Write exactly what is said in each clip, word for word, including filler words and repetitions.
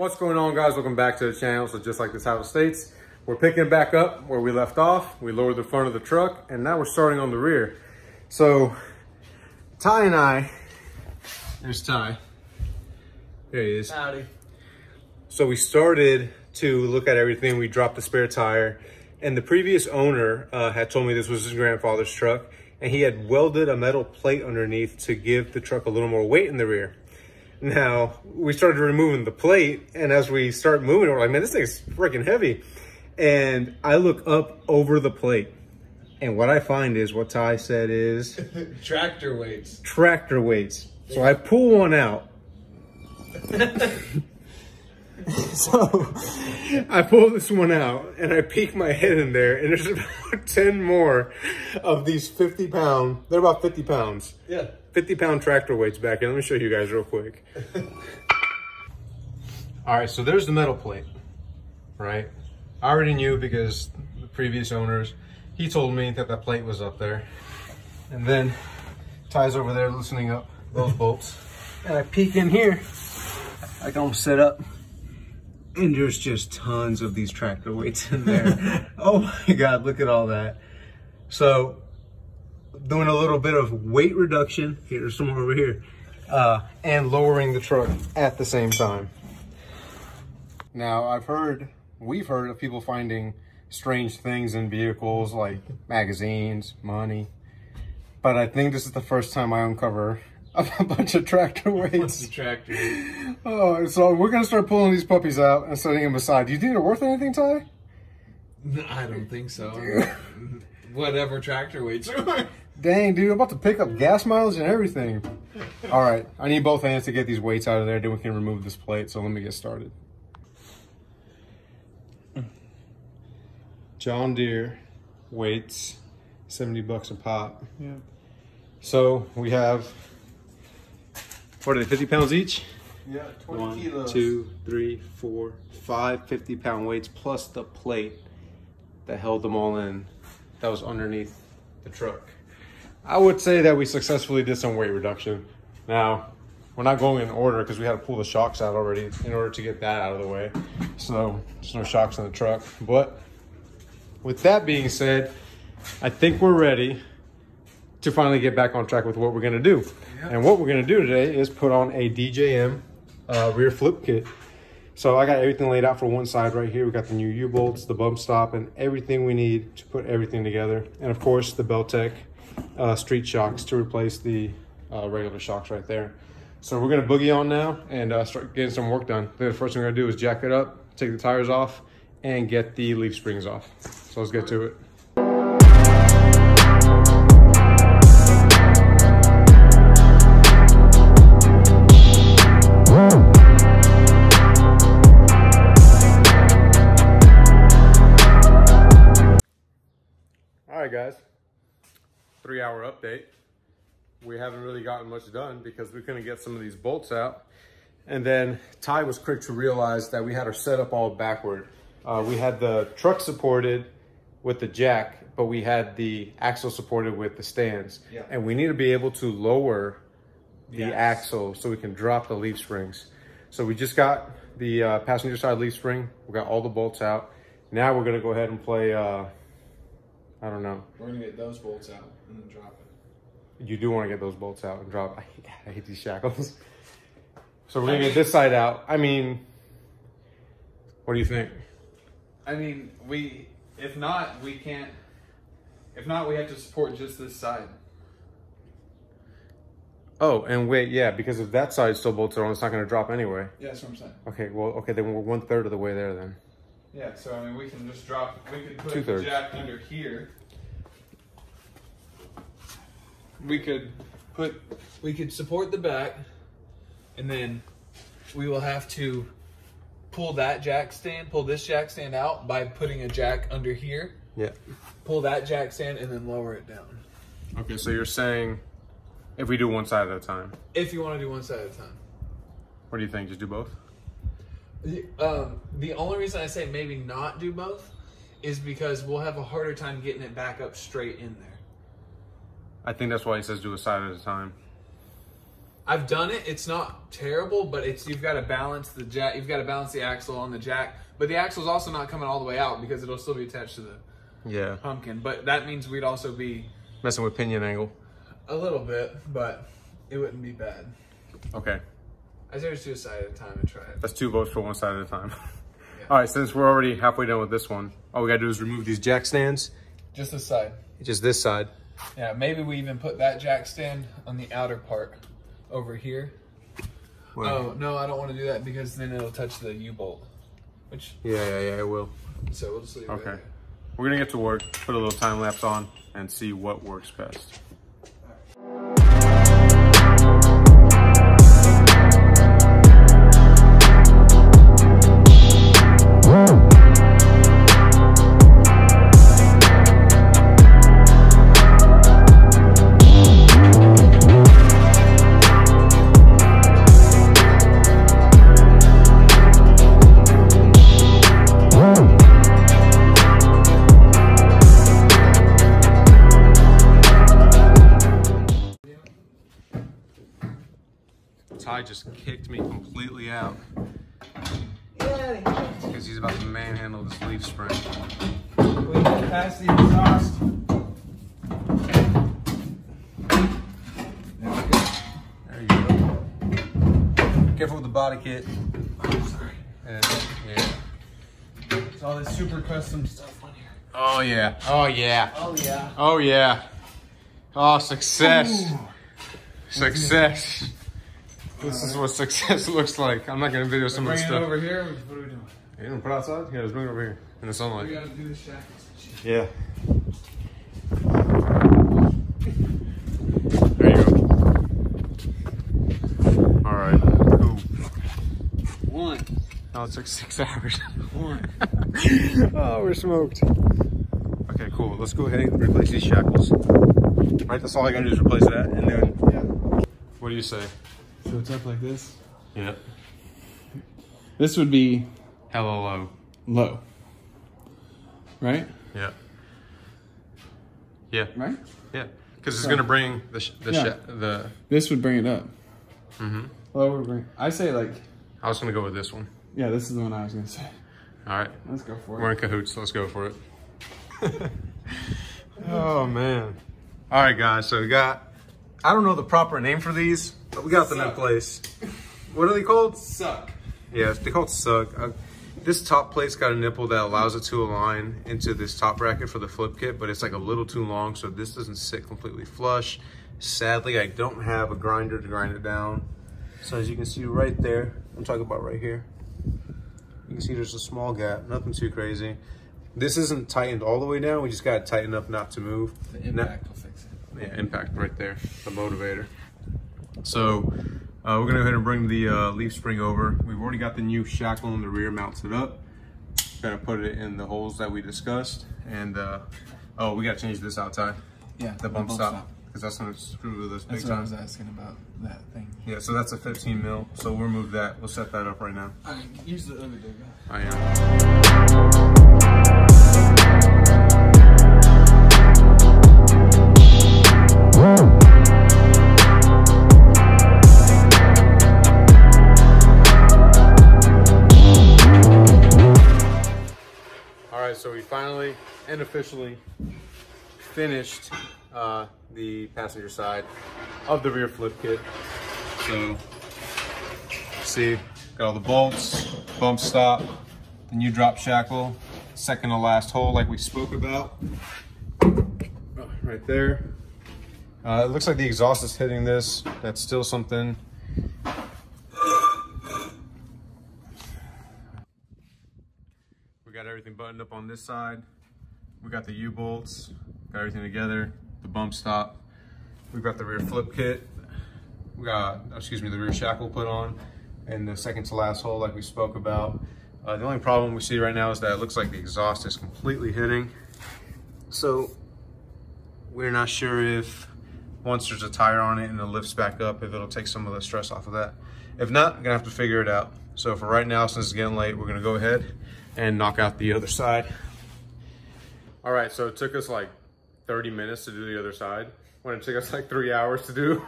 What's going on, guys? Welcome back to the channel. So just like the title states, we're picking back up where we left off. We lowered the front of the truck and now we're starting on the rear. So Ty and I, there's Ty, there he is. Howdy. So we started to look at everything. We dropped the spare tire and the previous owner uh, had told me this was his grandfather's truck and he had welded a metal plate underneath to give the truck a little more weight in the rear. Now, we started removing the plate, and as we start moving, we're like, man, this thing's freaking heavy. And I look up over the plate, and what I find is, what Ty said is... tractor weights. Tractor weights. So I pull one out. So I pull this one out, and I peek my head in there, and there's about ten more of these fifty pound, they're about fifty pounds. Yeah. fifty pound tractor weights back in. Let me show you guys real quick. All right, so there's the metal plate, right? I already knew because the previous owners, he told me that that plate was up there. And then Ty's over there loosening up those bolts. And I peek in here, I don't set up. And there's just tons of these tractor weights in there. Oh my God, look at all that. So, doing a little bit of weight reduction. Here's some over here. Uh, and lowering the truck at the same time. Now, I've heard, we've heard of people finding strange things in vehicles like magazines, money. But I think this is the first time I uncover a bunch of tractor weights. Of tractor weights. Oh, so we're going to start pulling these puppies out and setting them aside. Do you think they're worth anything, Ty? No, I don't think so. Dude. Whatever tractor weights are worth. Dang, dude, I'm about to pick up gas mileage and everything. All right, I need both hands to get these weights out of there, then we can remove this plate, so let me get started. John Deere weights, seventy bucks a pop. Yeah. So we have, what are they, fifty pounds each? Yeah, twenty One, kilos. two, three, four, five fifty pound weights, plus the plate that held them all in. That was underneath the truck. I would say that we successfully did some weight reduction. Now, we're not going in order because we had to pull the shocks out already in order to get that out of the way. So there's no shocks in the truck. But with that being said, I think we're ready to finally get back on track with what we're gonna do. Yep. And what we're gonna do today is put on a D J M uh, rear flip kit. So I got everything laid out for one side right here. We got the new U-bolts, the bump stop, and everything we need to put everything together. And of course, the Beltec uh, street shocks to replace the uh, regular shocks right there. So we're gonna boogie on now and uh, start getting some work done. The first thing we're gonna do is jack it up, take the tires off, and get the leaf springs off. So let's get to it. Guys, three hour update. We haven't really gotten much done because we couldn't get some of these bolts out, and then Ty was quick to realize that we had our setup all backward. Uh, we had the truck supported with the jack, but we had the axle supported with the stands. Yeah. And we need to be able to lower the yes. axle so we can drop the leaf springs. So we just got the uh, passenger side leaf spring, we got all the bolts out. Now we're going to go ahead and play uh I don't know. We're going to get those bolts out and then drop it. You do want to get those bolts out and drop it. I hate, I hate these shackles. So we're going to get this side out. I mean, what do you think? I mean, we, if not, we can't, if not, we have to support just this side. Oh, and wait, yeah, because if that side still bolts on, it's not going to drop anyway. Yeah, that's what I'm saying. Okay, well, okay, then we're one third of the way there then. Yeah, so I mean, we can just drop, we could put the jack under here. We could put, we could support the back, and then we will have to pull that jack stand, pull this jack stand out by putting a jack under here. Yeah. Pull that jack stand and then lower it down. Okay, so you're saying if we do one side at a time? If you want to do one side at a time. What do you think? Just do both? Um, the only reason I say maybe not do both is because we'll have a harder time getting it back up straight in there. I think that's why he says do a side at a time. I've done it. It's not terrible, but it's you've got to balance the jack. You've got to balance the axle on the jack, but the axle's also not coming all the way out because it'll still be attached to the yeah pumpkin. But that means we'd also be messing with pinion angle a little bit, but it wouldn't be bad. Okay. I say let's do a side at a time and try it. That's two votes for one side at a time. Yeah. All right, since we're already halfway done with this one, all we gotta do is remove these jack stands. Just this side. Just this side. Yeah, maybe we even put that jack stand on the outer part over here. Wait. Oh, no, I don't want to do that because then it'll touch the U-bolt. Which Yeah, yeah, yeah, it will. So we'll just leave it okay. There. We're gonna get to work, put a little time lapse on, and see what works best. Ty just kicked me completely out because he's about to manhandle this leaf spring. We can pass the exhaust. There we go. There you go. Careful with the body kit. Oh, sorry. And, yeah. It's all this super custom stuff on here. Oh yeah. Oh yeah. Oh yeah. Oh yeah. Oh success. Ooh. Success. This is what success looks like. I'm not gonna video some of this stuff. Bring it over here. What are we doing? You gonna put it outside? Yeah, just bring it over here in the sunlight. We gotta do the shackles. Yeah. There you go. All right. Cool. One. No, it took six hours. One. Oh, we're smoked. Okay, cool. Let's go ahead and replace these shackles. Right. That's all I gotta do is replace that, and then. Yeah. What do you say? So it's up like this? Yep. This would be... Hella low. Low. Right? Yeah. Yeah. Right? Yeah. Because it's going to bring the... Sh the, yeah. sh the This would bring it up. Mm-hmm. Low would bring... I say like... I was going to go with this one. Yeah, this is the one I was going to say. All right. Let's go for it. We're in cahoots. Let's go for it. Oh, man. All right, guys. So we got... I don't know the proper name for these, but we got them in place. What are they called? Suck. Yeah, they're called suck. Uh, this top plate's got a nipple that allows it to align into this top bracket for the flip kit, but it's like a little too long, so this doesn't sit completely flush. Sadly, I don't have a grinder to grind it down. So as you can see right there, I'm talking about right here. You can see there's a small gap, nothing too crazy. This isn't tightened all the way down. We just got to tighten up not to move. The impact will fix it. Yeah, impact right there, the motivator. So uh, we're gonna go ahead and bring the uh, leaf spring over. We've already got the new shackle in the rear mounted up. Gotta put it in the holes that we discussed. And uh, oh, we gotta change this out, Ty. Yeah, the bump, the bump stop, because that's gonna screw with us big time. That's what I was asking about that thing. Yeah, so that's a fifteen mil. So we'll remove that. We'll set that up right now. All right, use the other digger. I am. Whoa! All right, so we finally and officially finished uh, the passenger side of the rear flip kit. So, see, got all the bolts, bump stop, the new drop shackle, second to last hole like we spoke about, right there. Uh, it looks like the exhaust is hitting this. That's still something. We got everything buttoned up on this side. We got the U-bolts, got everything together, the bump stop. We've got the rear flip kit. We got, excuse me, the rear shackle put on and the second to last hole like we spoke about. Uh, the only problem we see right now is that it looks like the exhaust is completely hitting. So we're not sure if, once there's a tire on it and it lifts back up, if it'll take some of the stress off of that. If not, I'm gonna have to figure it out. So for right now, since it's getting late, we're gonna go ahead and knock out the other side. All right, so it took us like thirty minutes to do the other side. Well, it took us like three hours to do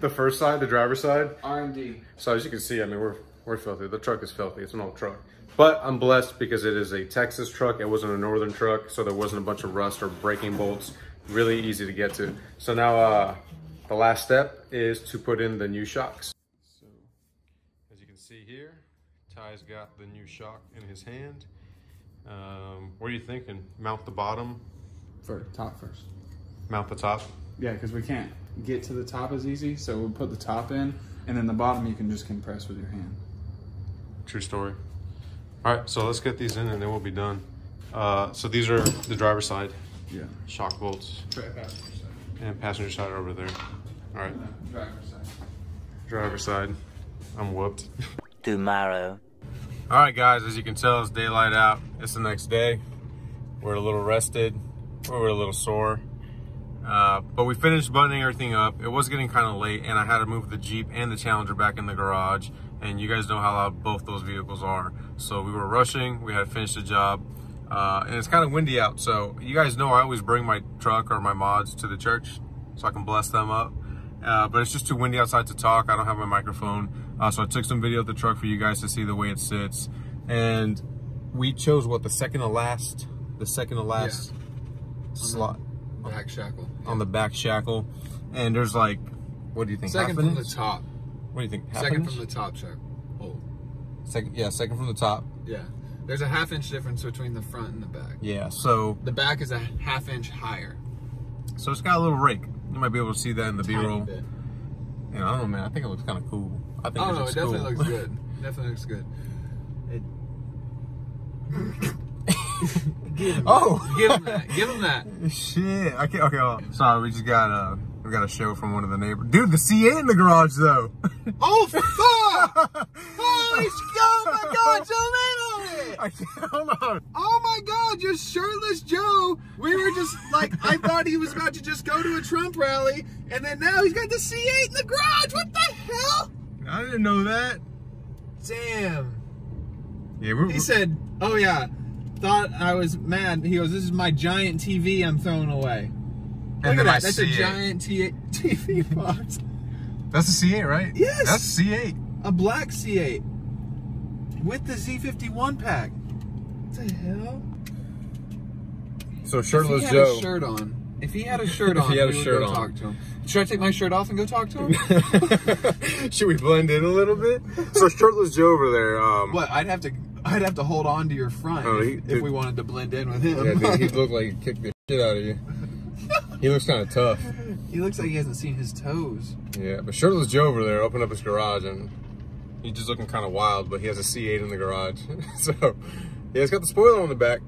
the first side, the driver's side. R and D. So as you can see, I mean, we're we're filthy. The truck is filthy. It's an old truck. But I'm blessed because it is a Texas truck. It wasn't a northern truck, so there wasn't a bunch of rust or braking bolts. Really easy to get to. So now uh, the last step is to put in the new shocks. So as you can see here, Ty's got the new shock in his hand. Um, what are you thinking? Mount the bottom? For top first. Mount the top? Yeah, because we can't get to the top as easy, so we'll put the top in, and then the bottom you can just compress with your hand. True story. All right, so let's get these in and then we'll be done. Uh, so these are the driver's side. Yeah. Shock bolts. Passenger side. And passenger side over there. All right. No, driver's side. Driver's side. I'm whooped. Tomorrow. All right, guys, as you can tell, it's daylight out. It's the next day. We're a little rested. We're a little sore. Uh, but we finished buttoning everything up. It was getting kind of late, and I had to move the Jeep and the Challenger back in the garage, and you guys know how loud both those vehicles are. So we were rushing, we had to finish the job, uh, and it's kind of windy out. So you guys know I always bring my truck or my mods to the church so I can bless them up. Uh, but it's just too windy outside to talk. I don't have my microphone. Uh, so I took some video of the truck for you guys to see the way it sits. And we chose what, the second to last, the second to last yeah. slot. Back shackle. Yeah. On the back shackle. And there's like, what do you think? Second happened? From the top. What do you think? Happened? Second from the top shackle. Oh. Second, yeah, second from the top. Yeah. There's a half inch difference between the front and the back. Yeah, so. The back is a half inch higher. So it's got a little rake. You might be able to see that in the B-roll. And yeah, I don't know, man. I think it looks kind of cool. I think oh, it no, looks it definitely cool. looks good. It definitely looks good. It... Give him oh, that. give him that! Give him that! Shit! I can't. Okay, well, sorry. We just got uh, we got a show from one of the neighbors. Dude, the C eight in the garage though. Oh fuck! Holy! Oh my God, Joe made on it! I can't, hold on. Oh my God, just shirtless Joe. We were just like, I thought he was about to just go to a Trump rally, and then now he's got the C eight in the garage. What the hell? I didn't know that. Damn. Yeah, we're, he we're, said, "Oh yeah." Thought I was mad. He goes, "This is my giant T V I'm throwing away." And Look then at that. That's C eight. A giant T V box. That's a C eight, right? Yes. That's a C eight. A black C eight with the Z fifty-one pack. What the hell? So shirtless if he had Joe. A shirt on. If he had a shirt on, if he had a we shirt would go on. Talk to him. Should I take my shirt off and go talk to him? Should we blend in a little bit? So shirtless Joe over there. Um, what? I'd have to. I'd have to hold on to your front oh, he, if dude, we wanted to blend in with him. Yeah, dude, he'd look like he kicked the shit out of you. He looks kind of tough. He looks like he hasn't seen his toes. Yeah, but shirtless Joe over there opened up his garage, and he's just looking kind of wild, but he has a C eight in the garage. So, yeah, it's got the spoiler on the back.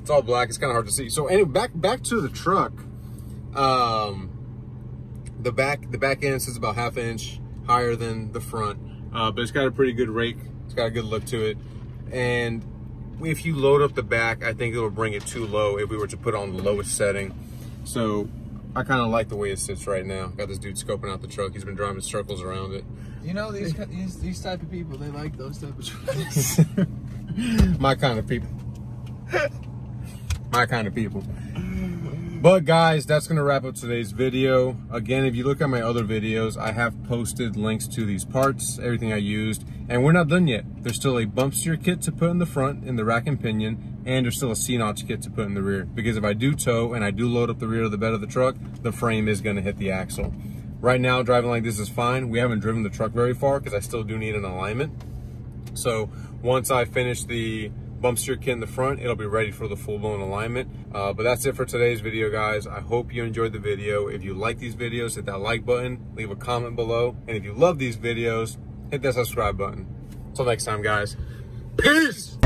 It's all black. It's kind of hard to see. So, anyway, back back to the truck. Um, the back, the back end is about half inch higher than the front, uh, but it's got a pretty good rake. It's got a good look to it. And if you load up the back, I think it'll bring it too low if we were to put on the lowest setting. So I kind of like the way it sits right now. Got this dude scoping out the truck. He's been driving circles around it. You know, these these, these type of people, they like those type of trucks. My kind of people. My kind of people. But guys, that's going to wrap up today's video. Again, if you look at my other videos, I have posted links to these parts, everything I used, and we're not done yet. There's still a bump steer kit to put in the front in the rack and pinion, and there's still a C-notch kit to put in the rear, because if I do tow and I do load up the rear of the bed of the truck, the frame is going to hit the axle. Right now, driving like this is fine. We haven't driven the truck very far because I still do need an alignment. So once I finish the bump steer kit in the front, it'll be ready for the full-blown alignment. Uh, but that's it for today's video, guys. I hope you enjoyed the video. If you like these videos, hit that like button, leave a comment below, and if you love these videos, hit that subscribe button. Till next time, guys. Peace.